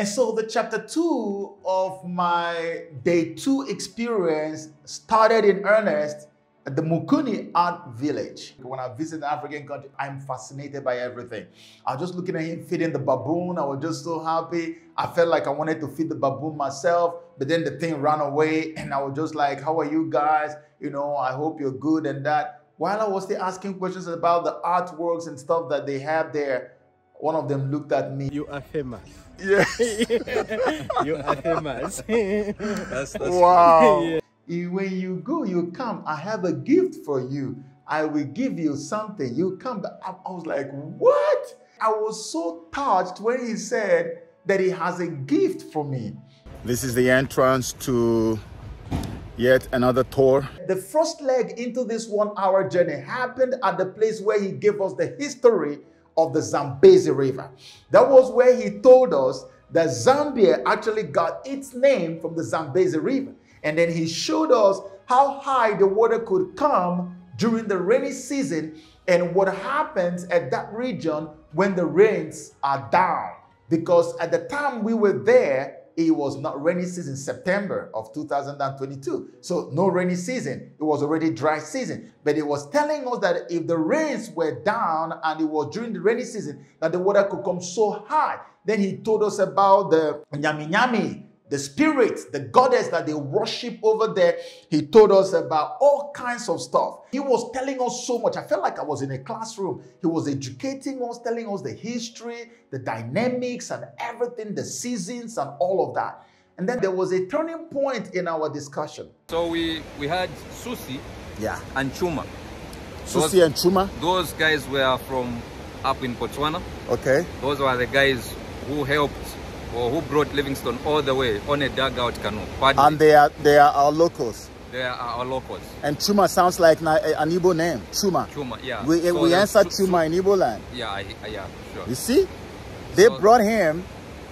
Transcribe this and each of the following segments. And so the chapter 2 of my day 2 experience started in earnest at the Mukuni Art Village. When I visit an African country, I'm fascinated by everything. I was just looking at him feeding the baboon. I was just so happy. I felt like I wanted to feed the baboon myself, but then the thing ran away and I was just like, how are you guys? You know, I hope you're good and that. While I was still asking questions about the artworks and stuff that they have there, one of them looked at me. You are famous. Yes. You are famous. That's wow. Yeah. When you go, you come. I have a gift for you. I will give you something. You come. I was like, what? I was so touched when he said that he has a gift for me. This is the entrance to yet another tour. The first leg into this 1-hour journey happened at the place where he gave us the history of the Zambezi River. That was where he told us that Zambia actually got its name from the Zambezi River. And then he showed us how high the water could come during the rainy season and what happens at that region when the rains are down. Because at the time we were there, it was not rainy season, September of 2022. So no rainy season, it was already dry season. But it was telling us that if the rains were down and it was during the rainy season, that the water could come so high. Then he told us about the Nyami Nyami, the spirits, the goddess that they worship over there. He told us about all kinds of stuff. He was telling us so much. I felt like I was in a classroom. He was educating us, telling us the history, the dynamics and everything, the seasons and all of that. And then there was a turning point in our discussion. So we had Susi, yeah, and Chuma. Susi and Chuma? Those guys were from up in Botswana. Okay. Those were the guys who helped or who brought Livingstone all the way on a dugout canoe. Pardon and me. They are our locals. They are our locals. And Chuma sounds like an Igbo name. Chuma. Chuma, yeah. We answer Chuma in Igbo land. Yeah, yeah, sure. You see? They brought him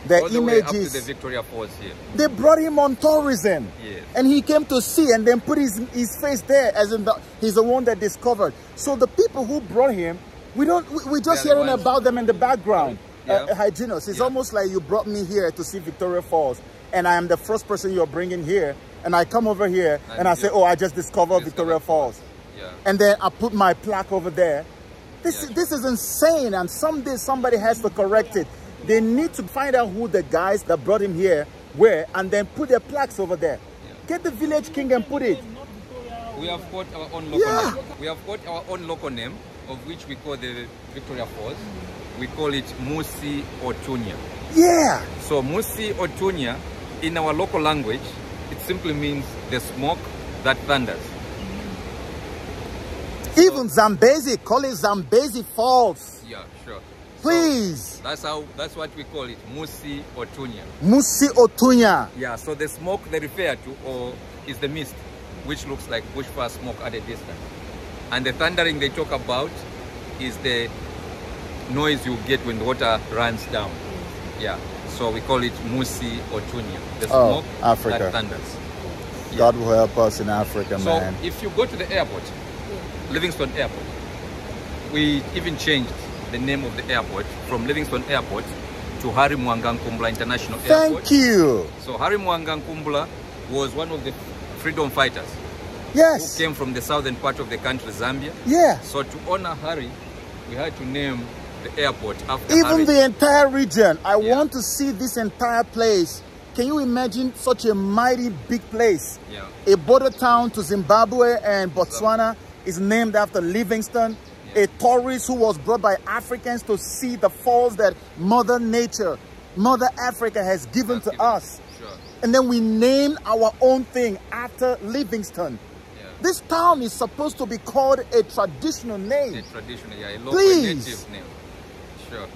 the all the images. Way up to the Victoria Falls here. They brought him on tourism. Yes. And he came to see and then put his face there as in he's the one that discovered. So the people who brought him, we're just hearing about them in the background. Yeah. Hygienus, it's almost like you brought me here to see Victoria Falls and I am the first person you're bringing here and I come over here and I say, oh, I just discovered Victoria Falls. Yeah. And then I put my plaque over there. This is insane, and someday somebody has to correct it. They need to find out who the guys that brought him here were and then put their plaques over there. Yeah. Get the village king and put it. We have got our own local name. We have got our own local name, of which we call the Victoria Falls. We call it Mosi-oa-Tunya. Yeah! So Mosi-oa-Tunya, in our local language, it simply means the smoke that thunders. Even Zambezi, call it Zambezi Falls. Yeah, sure. Please! So that's what we call it, Mosi-oa-Tunya. Mosi-oa-Tunya. Yeah, so the smoke they refer to is the mist, which looks like bushfire smoke at a distance. And the thundering they talk about is the noise you get when the water runs down. Yeah, so we call it Mosi-oa-Tunya, the smoke Africa. That thunders. Yeah. God will help us in Africa, man. So if you go to the airport, Livingstone Airport, we even changed the name of the airport from Livingstone Airport to Hari Mwangan Kumbla International Airport. Thank you! So Hari Mwangan Kumbla was one of the freedom fighters. Yes. Who came from the southern part of the country, Zambia. Yeah. So to honor Hari, we had to name the airport after even Hari. The entire region. I want to see this entire place. Can you imagine such a mighty big place? Yeah. A border town to Zimbabwe and Botswana is named after Livingstone, a tourist who was brought by Africans to see the falls that Mother Nature, Mother Africa has given to us. Sure. And then we named our own thing after Livingstone. This town is supposed to be called a traditional name. A traditional, yeah, a local native name. Sure.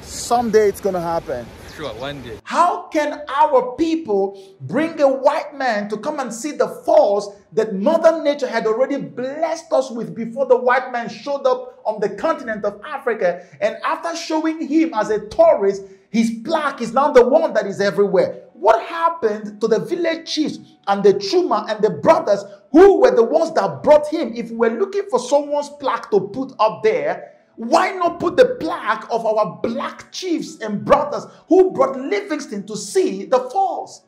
Someday it's going to happen. Sure, one day. How can our people bring a white man to come and see the falls that Mother Nature had already blessed us with before the white man showed up on the continent of Africa? And after showing him as a tourist, his plaque is now the one that is everywhere. What happened to the village chiefs and the Chuma and the brothers who were the ones that brought him? If we're looking for someone's plaque to put up there, Why not put the plaque of our black chiefs and brothers who brought Livingstone to see the falls?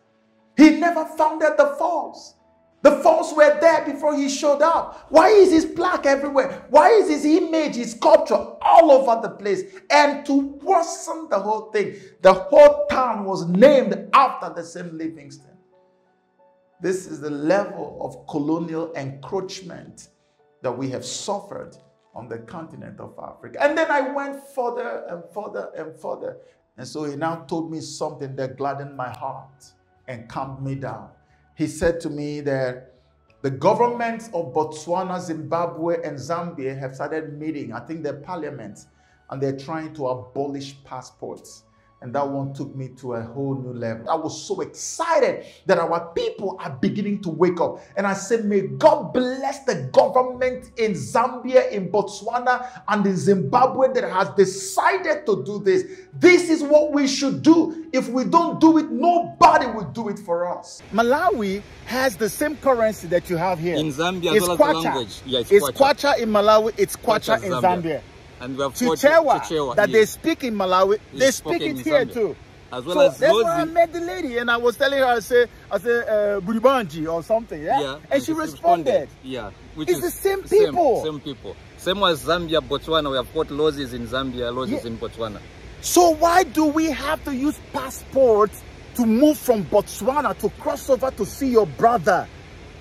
He never founded the falls. The falls were there before he showed up. Why is his plaque everywhere? Why is his image, his sculpture all over the place? And to worsen the whole thing, the whole town was named after the same Livingstone. This is the level of colonial encroachment that we have suffered on the continent of Africa. And then I went further and further and further. And so he now told me something that gladdened my heart and calmed me down. He said to me that the governments of Botswana, Zimbabwe, and Zambia have started meeting, I think their parliaments, and they're trying to abolish passports. And that one took me to a whole new level. I was so excited that our people are beginning to wake up. And I said, may God bless the government in Zambia, in Botswana, and in Zimbabwe that has decided to do this. This is what we should do. If we don't do it, nobody will do it for us. Malawi has the same currency that you have here. In Zambia, it's kwacha. Yeah, it's kwacha in Malawi, it's kwacha in Zambia. And we have Chichewa that they speak in Malawi, they speak it here Zambia. Too. As well so as that's why I met the lady and I was telling her, I say Buribanji or something, yeah? And she responded. Yeah, which it's is the same people. Same people. Same as Zambia, Botswana, we have Port Lozes in Zambia, Lozes in Botswana. So why do we have to use passports to move from Botswana to cross over to see your brother?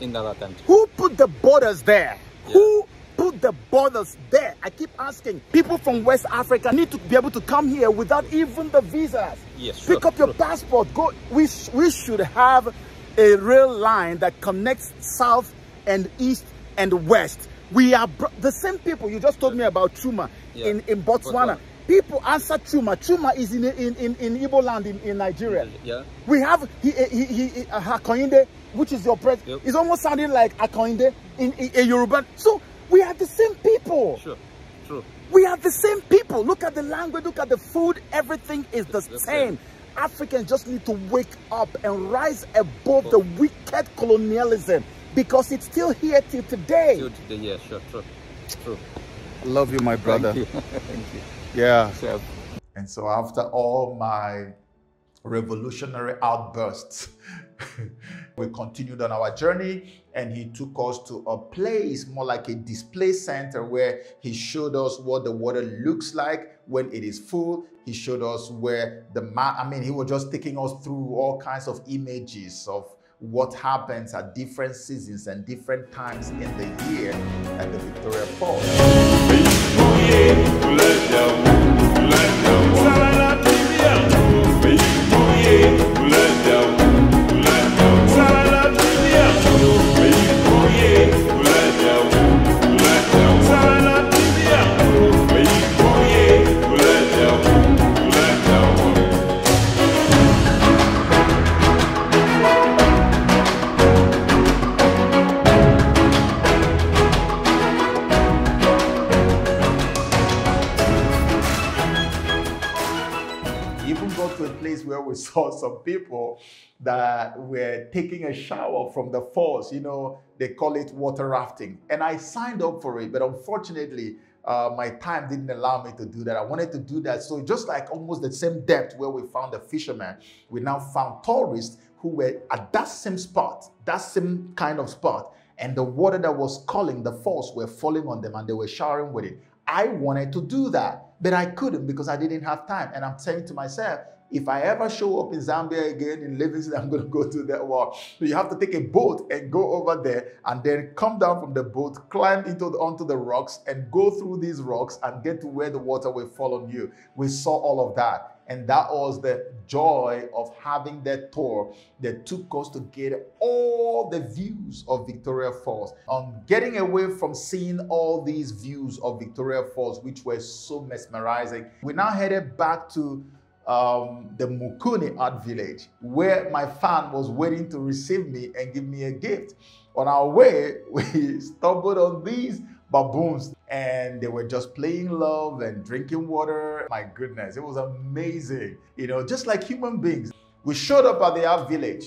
In other country. Who put the borders there? Yeah. Who put the borders there? I keep asking. People from West Africa need to be able to come here without even the visas. Yes, sure. Pick up your passport. Go. We should have a rail line that connects south and east and west. We are the same people. You just told me about Chuma in Botswana. People answer Chuma. Chuma is in Igbo land in Nigeria. Yeah. We have Hakainde, which is your president. Yep. It's almost sounding like Hakainde in a Yoruba. So we are the same people. Sure, true. We are the same people. Look at the language, look at the food. Everything is the same. Africans just need to wake up and rise above the wicked colonialism because it's still here till today. Till today, yeah, sure, true, true. Love you, my brother. Thank you. Thank you. Yeah. Sure. And so after all my revolutionary outbursts, we continued on our journey and he took us to a place more like a display center where he showed us what the water looks like when it is full. He showed us where the he was just taking us through all kinds of images of what happens at different seasons and different times in the year at the Victoria Falls. Where we saw some people that were taking a shower from the falls, you know, they call it water rafting. And I signed up for it, but unfortunately, my time didn't allow me to do that. I wanted to do that. So just like almost the same depth where we found the fishermen, we now found tourists who were at that same spot, that same kind of spot. And the water that was calling, the falls were falling on them and they were showering with it. I wanted to do that, but I couldn't because I didn't have time. And I'm saying to myself, if I ever show up in Zambia again, in Livingstone, I'm going to go to that wall. So you have to take a boat and go over there and then come down from the boat, climb onto the rocks and go through these rocks and get to where the water will fall on you. We saw all of that. And that was the joy of having that tour that took us to get all the views of Victoria Falls. On getting away from seeing all these views of Victoria Falls, which were so mesmerizing, we now headed back to the Mukuni Art Village, where my fan was waiting to receive me and give me a gift. On our way, we stumbled on these baboons and they were just playing love and drinking water. My goodness, it was amazing. You know, just like human beings. We showed up at the art village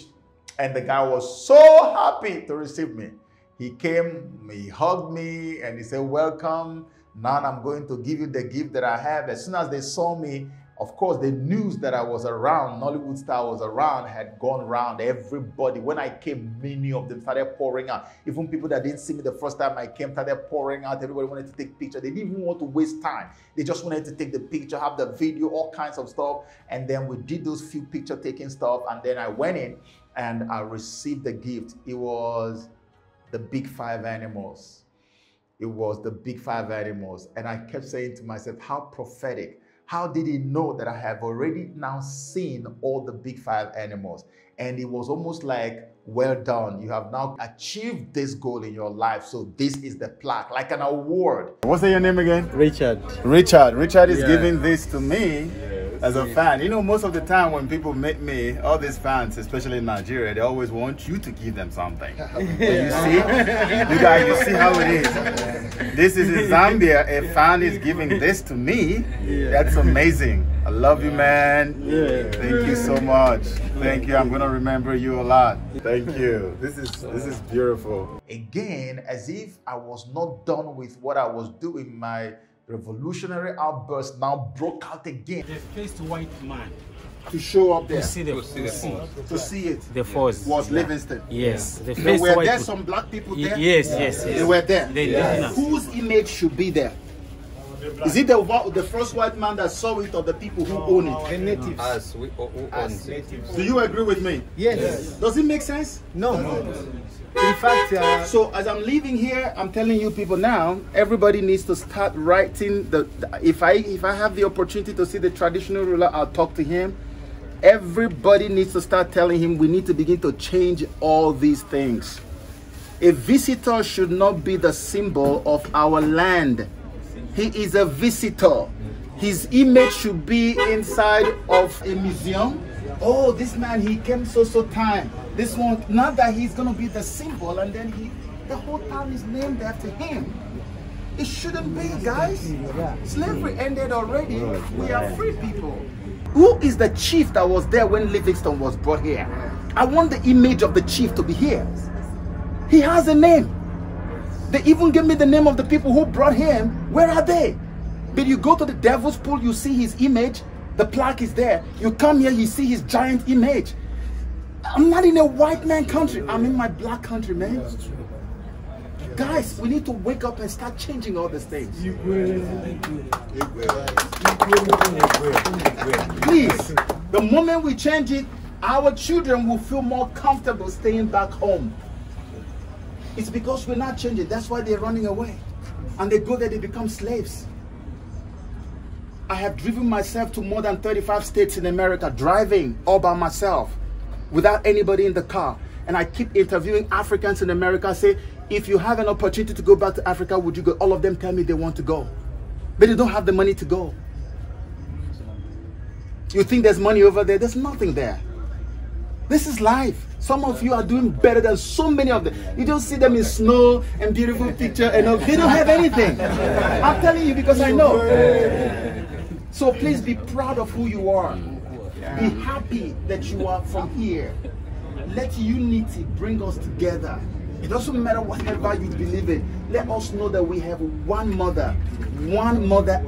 and the guy was so happy to receive me. He came, he hugged me and he said, welcome. Now I'm going to give you the gift that I have. As soon as they saw me, of course, the news that I was around, Nollywood star was around, had gone around everybody. When I came, many of them started pouring out. Even people that didn't see me the first time I came started pouring out. Everybody wanted to take pictures. They didn't even want to waste time. They just wanted to take the picture, have the video, all kinds of stuff. And then we did those few picture taking stuff. And then I went in and I received the gift. It was the big five animals. It was the big five animals. And I kept saying to myself, how prophetic. How did he know that I have already now seen all the big five animals? And it was almost like, well done. You have now achieved this goal in your life. So this is the plaque, like an award. What's your name again? Richard. Richard. Richard is giving this to me as a fan. You know, most of the time when people meet me, all these fans, especially in Nigeria, they always want you to give them something. You guys, you see how it is. This is in Zambia. A fan is giving this to me. That's amazing. I love you, man. Thank you so much. Thank you. I'm gonna remember you a lot. Thank you. This is beautiful. Again, as if I was not done with what I was doing, my revolutionary outburst now broke out again. The first white man to show up there, to see it. The force was Livingstone. Yes. The first were there some black people there? Yes. They were there. Yes. Whose image should be there? Is it the first white man that saw it, or the people who own it? The natives. As natives. Do you agree with me? Yes. Does it make sense? No. In fact, so as I'm leaving here, I'm telling you people now, everybody needs to start writing. If I have the opportunity to see the traditional ruler, I'll talk to him. Everybody needs to start telling him we need to begin to change all these things. A visitor should not be the symbol of our land. He is a visitor. His image should be inside of a museum. Oh, this man, he came so time. This one, not that he's going to be the symbol, and then the whole town is named after him. It shouldn't be, guys. Slavery ended already. We are free people. Who is the chief that was there when Livingstone was brought here? I want the image of the chief to be here. He has a name. They even gave me the name of the people who brought him. Where are they? But you go to the Devil's Pool, you see his image. The plaque is there. You come here, you see his giant image. I'm not in a white man country. I'm in my black country, man. Guys, we need to wake up and start changing all these things. Please, the moment we change it, our children will feel more comfortable staying back home. It's because we're not changing. That's why they're running away. And they go there, they become slaves. I have driven myself to more than 35 states in America, driving all by myself, without anybody in the car. And I keep interviewing Africans in America, say, if you have an opportunity to go back to Africa, would you go? All of them tell me they want to go. But they don't have the money to go. You think there's money over there? There's nothing there. This is life. Some of you are doing better than so many of them. You don't see them in snow and beautiful picture and all. They don't have anything. I'm telling you because I know. So please be proud of who you are. Be happy that you are from here. Let unity bring us together. It doesn't matter whatever you believe in. Let us know that we have one mother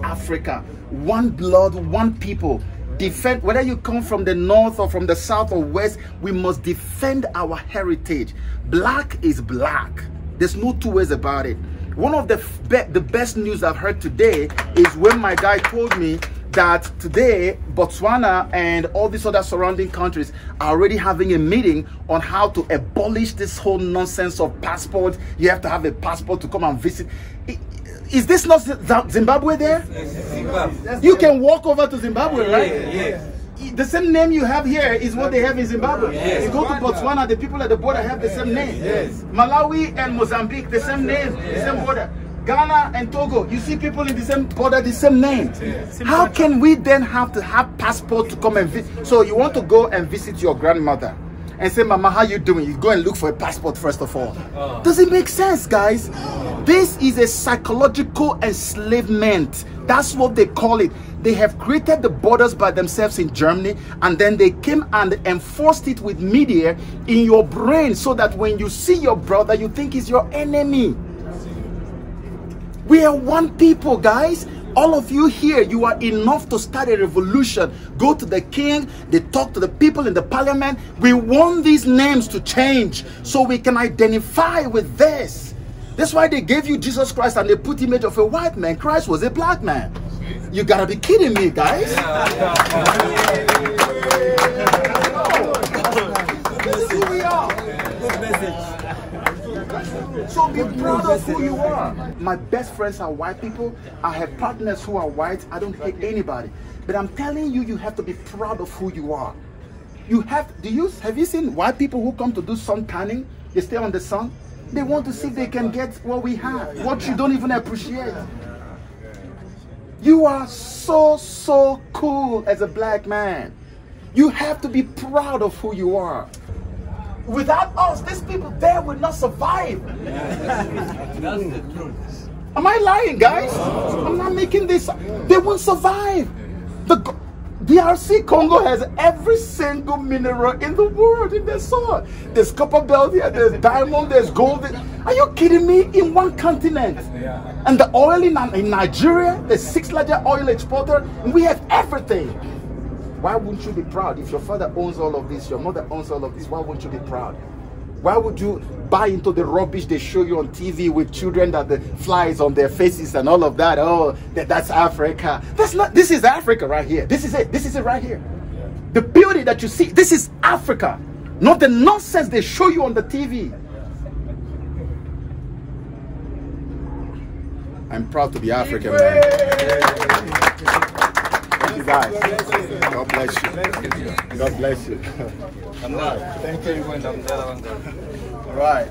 Africa, one blood, one people. Defend, whether you come from the north or from the south or west, we must defend our heritage. Black is black. There's no two ways about it. One of the best news I've heard today is when my guy told me that today Botswana and all these other surrounding countries are already having a meeting on how to abolish this whole nonsense of passport. You have to have a passport to come and visit. Is this not Zimbabwe there? Zimbabwe. You can walk over to Zimbabwe, right? Yeah. The same name you have here is what they have in Zimbabwe. Yes. You go to Botswana, the people at the border have the same name. Yes. Malawi and Mozambique, the same name, the same border. Ghana and Togo, you see people in the same border, the same name. How can we then have to have passport to come and visit? So you want to go and visit your grandmother and say, Mama, how you doing? You go and look for a passport first of all. Does it make sense, guys? This is a psychological enslavement. That's what they call it. They have created the borders by themselves in Germany, and then they came and enforced it with media in your brain so that when you see your brother, you think he's your enemy. We are one people, guys. All of you here, you are enough to start a revolution. Go to the king, they talk to the people in the parliament. We want these names to change so we can identify with this. That's why they gave you Jesus Christ and they put image of a white man. Christ was a black man. You gotta be kidding me, guys. This is who we are. Good message. So be proud of who you are. My best friends are white people. I have partners who are white. I don't hate anybody. But I'm telling you, you have to be proud of who you are. You have, have you seen white people who come to do sun tanning? They stay on the sun. They want to see if they can get what we have, what you don't even appreciate. You are so, so cool as a black man. You have to be proud of who you are. Without us, these people there would not survive. Yeah, that's the truth. Am I lying, guys? Oh. I'm not making this up. They won't survive. The DRC Congo has every single mineral in the world in their soil. There's copper belt here, there's diamond, there's gold. Are you kidding me? In one continent. Yeah. And the oil in Nigeria, the 6th largest oil exporter, and we have everything. Why wouldn't you be proud? If your father owns all of this, your mother owns all of this, why wouldn't you be proud? Why would you buy into the rubbish they show you on TV with children that the flies on their faces and all of that? Oh, that's Africa. That's not, this is Africa right here. This is it. This is it right here. The beauty that you see, this is Africa. Not the nonsense they show you on the TV. I'm proud to be African, man. Guys, God bless you. God bless you. Thank you. All right.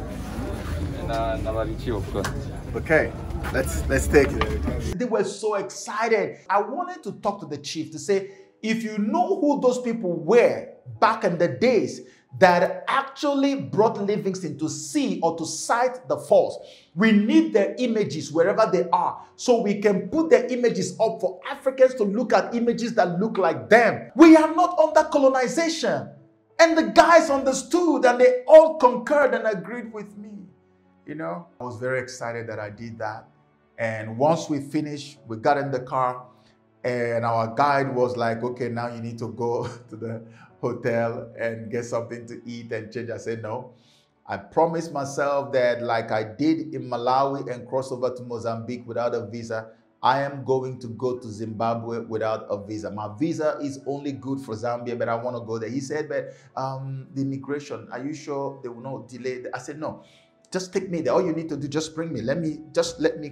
Okay, let's take it. They were so excited. I wanted to talk to the chief to say, if you know who those people were back in the days that actually brought Livingstone to see or to sight the falls, we need their images wherever they are so we can put their images up for Africans to look at images that look like them. We are not under colonization. And the guys understood and they all concurred and agreed with me. You know, I was very excited that I did that. And once we finished, we got in the car and our guide was like, okay, now you need to go to the hotel and get something to eat and change. I said, no. I promised myself that like I did in Malawi and cross over to Mozambique without a visa, I am going to go to Zimbabwe without a visa. My visa is only good for Zambia, but I want to go there. He said, but the immigration, are you sure they will not delay? I said, no, just take me there. All you need to do, just bring me. Let me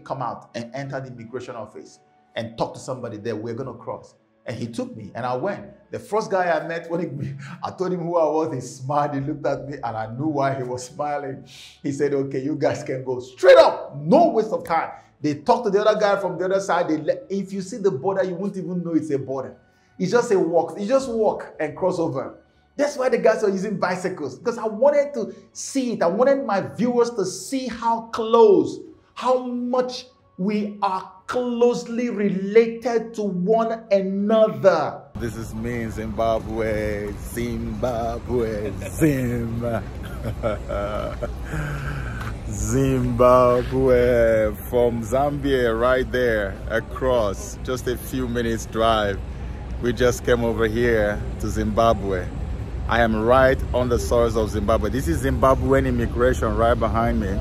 come out and enter the immigration office and talk to somebody there. We're going to cross. And he took me and I went. The first guy I met, I told him who I was, he smiled, he looked at me and I knew why he was smiling. He said, okay, you guys can go straight up, no waste of time. They talked to the other guy from the other side. If you see the border, you won't even know it's a border. It's just a walk, you just walk and cross over. That's why the guys are using bicycles, because I wanted to see it. I wanted my viewers to see how close, how much we are closely related to one another. This is me in Zimbabwe, Zimbabwe, Zimbabwe, from Zambia right there across, just a few minutes drive. We just came over here to Zimbabwe. I am right on the soils of Zimbabwe. This is Zimbabwean immigration right behind me,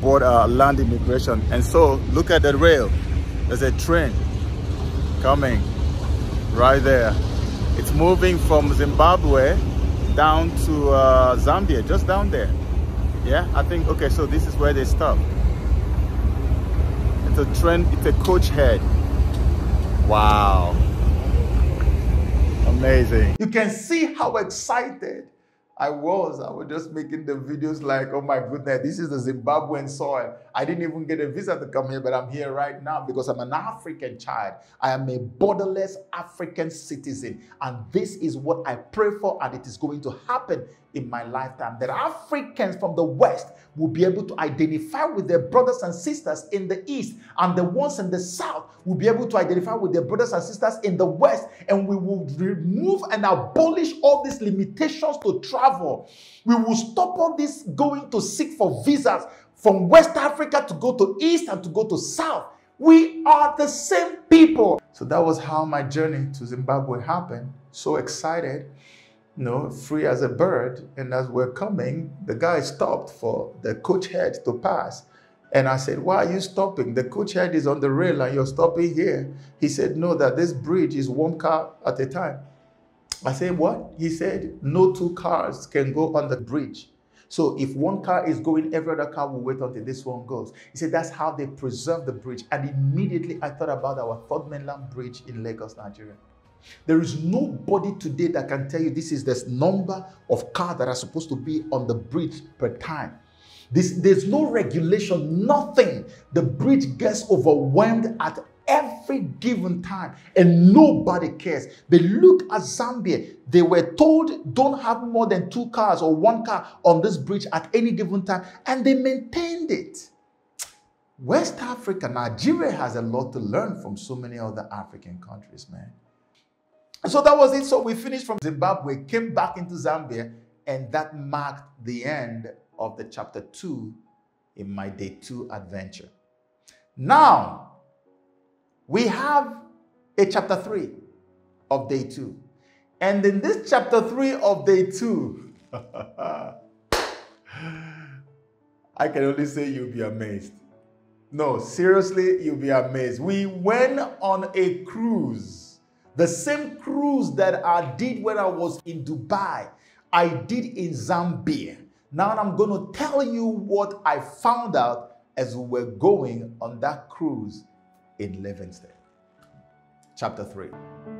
border land immigration. And so look at the rail. There's a train coming right there. It's moving from Zimbabwe down to Zambia, just down there. Yeah, I think, okay, so this is where they stop. It's a train, it's a coach head. Wow. Amazing. You can see how excited I was just making the videos like, oh my goodness, this is the Zimbabwean soil. I didn't even get a visa to come here, but I'm here right now because I'm an African child. I am a borderless African citizen. And this is what I pray for, and it is going to happen in my lifetime. That Africans from the West will be able to identify with their brothers and sisters in the East, and the ones in the South will be able to identify with their brothers and sisters in the West, and we will remove and abolish all these limitations to travel. We will stop all this going to seek for visas from West Africa to go to East and to go to South. We are the same people. So that was how my journey to Zimbabwe happened. So excited, you know, free as a bird. And as we're coming, the guy stopped for the coach head to pass. And I said, why are you stopping? The coach head is on the rail and you're stopping here. He said, no, that this bridge is one car at a time. I said, what? He said, no two cars can go on the bridge. So if one car is going, every other car will wait until this one goes. He said, that's how they preserve the bridge. And immediately I thought about our Third Mainland Bridge in Lagos, Nigeria. There is nobody today that can tell you this is this number of cars that are supposed to be on the bridge per time. There's no regulation, nothing. The bridge gets overwhelmed at every given time and nobody cares. But look at Zambia. They were told don't have more than two cars or one car on this bridge at any given time, and they maintained it. West Africa, Nigeria has a lot to learn from so many other African countries, man. So that was it. So we finished from Zimbabwe, came back into Zambia, and that marked the end of the chapter 2 in my day 2 adventure. Now, we have a chapter 3 of day 2. And in this chapter 3 of day 2, I can only say you'll be amazed. No, seriously, you'll be amazed. We went on a cruise, the same cruise that I did when I was in Dubai, I did in Zambia. Now I'm going to tell you what I found out as we were going on that cruise in Livingstone. Chapter 3.